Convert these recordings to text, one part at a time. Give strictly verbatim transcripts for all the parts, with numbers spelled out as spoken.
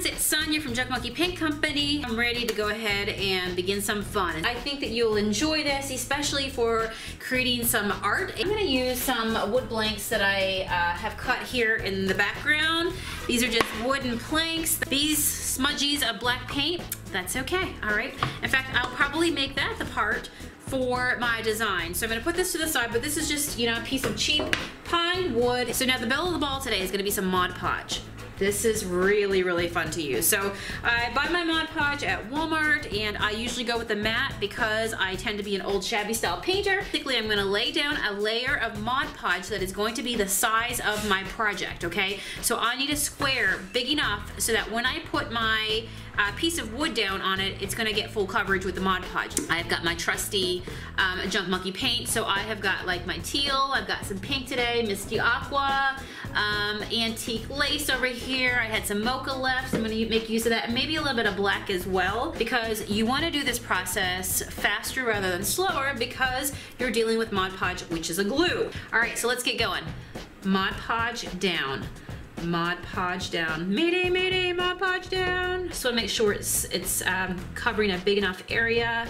friends, it's Sonia from Junk Monkey Paint Company. I'm ready to go ahead and begin some fun. I think that you'll enjoy this, especially for creating some art. I'm gonna use some wood blanks that I uh, have cut here in the background. These are just wooden planks. These smudgies of black paint, that's okay, all right? In fact, I'll probably make that the part for my design. So I'm gonna put this to the side, but this is just, you know, a piece of cheap pine wood. So now the belle of the ball today is gonna be some Mod Podge. This is really, really fun to use. So I buy my Mod Podge at Walmart, and I usually go with the matte because I tend to be an old shabby style painter. Basically, I'm gonna lay down a layer of Mod Podge that is going to be the size of my project, okay? So I need a square big enough so that when I put my uh, piece of wood down on it, it's gonna get full coverage with the Mod Podge. I've got my trusty um, Junk Monkey paint, so I have got like my teal, I've got some pink today, misty aqua, um, antique lace over here. Here, I had some mocha left, so I'm going to make use of that, and maybe a little bit of black as well, because you want to do this process faster rather than slower because you're dealing with Mod Podge, which is a glue. All right, so let's get going. Mod Podge down. Mod Podge down. Mayday, mayday, Mod Podge down. So I make sure it's, it's um, covering a big enough area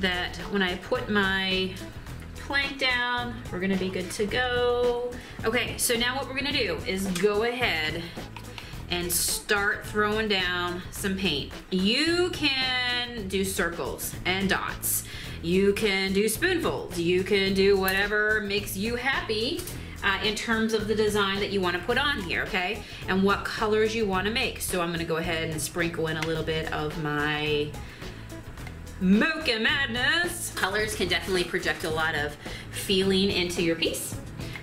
that when I put my plank down, we're going to be good to go. Okay, so now what we're going to do is go ahead and start throwing down some paint. You can do circles and dots. You can do spoonfuls. You can do whatever makes you happy uh, in terms of the design that you wanna put on here, okay? And what colors you wanna make. So I'm gonna go ahead and sprinkle in a little bit of my mocha madness. Colors can definitely project a lot of feeling into your piece,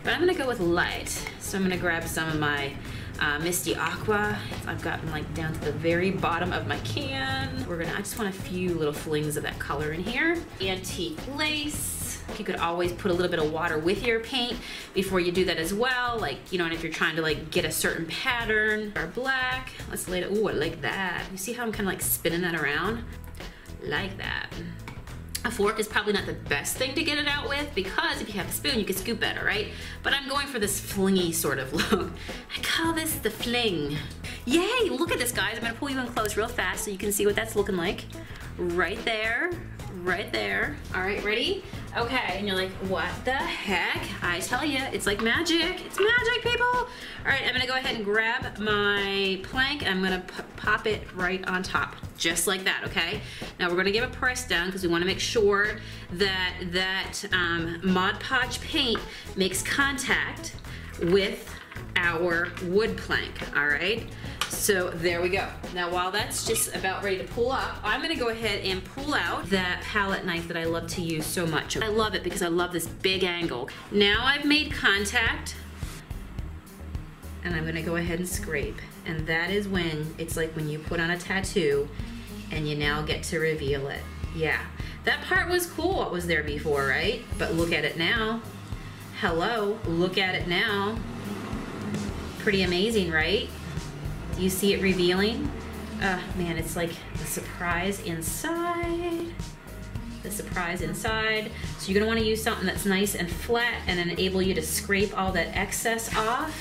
but I'm gonna go with light. So I'm gonna grab some of my Uh, misty aqua. I've gotten like down to the very bottom of my can. We're gonna, I just want a few little flings of that color in here. Antique lace. You could always put a little bit of water with your paint before you do that as well. Like, you know, and if you're trying to like get a certain pattern. Our black. Let's lay it, ooh, I like that. You see how I'm kind of like spinning that around? Like that. A fork is probably not the best thing to get it out with because if you have a spoon, you can scoop better, right? But I'm going for this flingy sort of look. I call this the fling. Yay, look at this, guys. I'm gonna pull you in close real fast so you can see what that's looking like. Right there, right there. All right, ready? Okay, and you're like, what the heck? I tell you, it's like magic. It's magic, people. All right, I'm gonna go ahead and grab my plank. I'm gonna pop it right on top, just like that, okay? Now we're gonna give a press down because we wanna make sure that that um, Mod Podge paint makes contact with our wood plank, all right? So there we go. Now while that's just about ready to pull up, I'm gonna go ahead and pull out that palette knife that I love to use so much. I love it because I love this big angle. Now I've made contact, and I'm gonna go ahead and scrape. And that is when, it's like when you put on a tattoo and you now get to reveal it. Yeah, that part was cool what was there before, right? But look at it now. Hello, look at it now. Pretty amazing, right? Do you see it revealing? Uh, man, it's like the surprise inside. The surprise inside. So you're gonna wanna use something that's nice and flat and enable you to scrape all that excess off.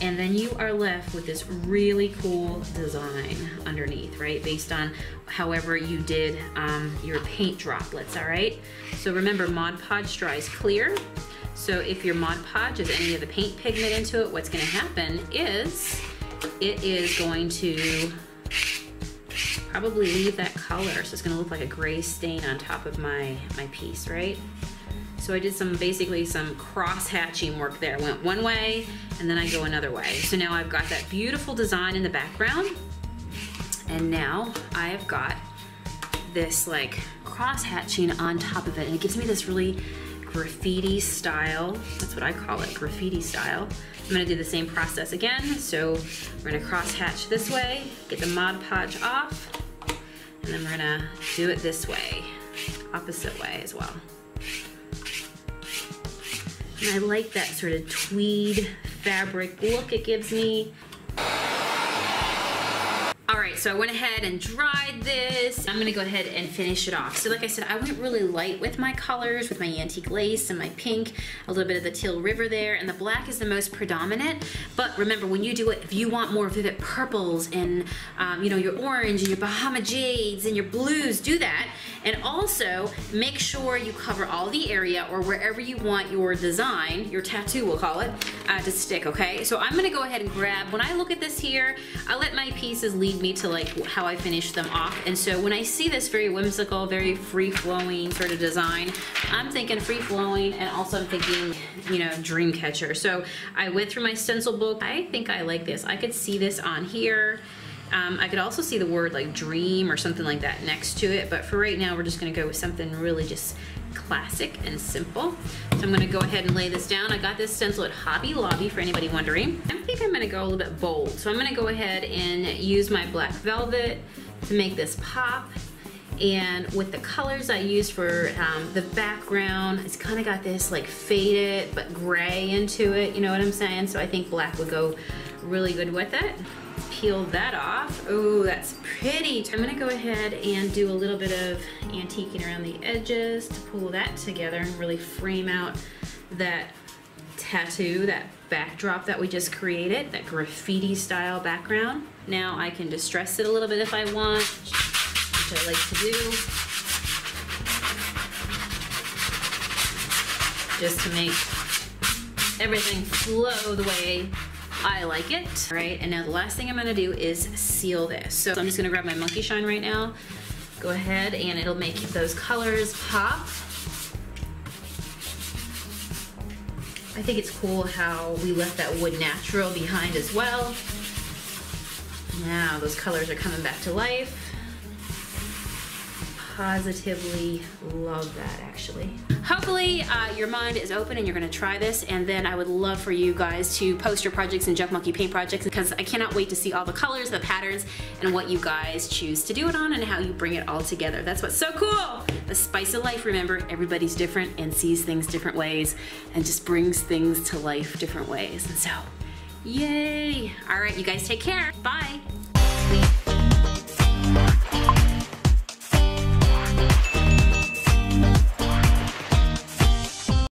And then you are left with this really cool design underneath, right? Based on however you did um, your paint droplets, all right? So remember, Mod Podge dries clear. So if your Mod Podge has any of the paint pigment into it, what's gonna happen is it is going to probably leave that color. So it's gonna look like a gray stain on top of my, my piece, right? So I did some, basically some cross-hatching work there. Went one way, and then I go another way. So now I've got that beautiful design in the background, and now I've got this like cross-hatching on top of it, and it gives me this really graffiti style. That's what I call it, graffiti style. I'm gonna do the same process again. So we're gonna cross-hatch this way, get the Mod Podge off, and then we're gonna do it this way, opposite way as well. And I like that sort of tweed fabric look it gives me. All right, so I went ahead and dried this. I'm gonna go ahead and finish it off. So like I said, I went really light with my colors, with my antique lace and my pink, a little bit of the teal river there, and the black is the most predominant. But remember, when you do it, if you want more vivid purples and um, you know, your orange and your Bahama jades and your blues, do that. And also make sure you cover all the area or wherever you want your design, your tattoo we'll call it, uh, to stick, okay? So I'm gonna go ahead and grab, when I look at this here, I let my pieces lead me to like how I finish them off. And so when I see this very whimsical, very free-flowing sort of design, I'm thinking free-flowing, and also I'm thinking, you know, dream catcher. So I went through my stencil book. I think I like this. I could see this on here. Um, I could also see the word like dream or something like that next to it, but for right now we're just gonna go with something really just classic and simple. So I'm gonna go ahead and lay this down. I got this stencil at Hobby Lobby for anybody wondering. I think I'm gonna go a little bit bold. So I'm gonna go ahead and use my black velvet to make this pop. And with the colors I used for um, the background, it's kind of got this like faded but gray into it, you know what I'm saying? So I think black would go really good with it. Peel that off. Oh, that's pretty. I'm gonna go ahead and do a little bit of antiquing around the edges to pull that together and really frame out that tattoo, that backdrop that we just created, that graffiti style background. Now I can distress it a little bit if I want, which I like to do, just to make everything flow the way I like it. All right, and now the last thing I'm gonna do is seal this. So I'm just gonna grab my monkey shine right now. Go ahead and it'll make those colors pop. I think it's cool how we left that wood natural behind as well. Now those colors are coming back to life. Positively love that, actually. Hopefully uh, your mind is open and you're gonna try this, and then I would love for you guys to post your projects in Junk Monkey Paint Projects, because I cannot wait to see all the colors, the patterns, and what you guys choose to do it on and how you bring it all together. That's what's so cool. The spice of life, remember, everybody's different and sees things different ways and just brings things to life different ways. And so, yay. All right, you guys take care. Bye.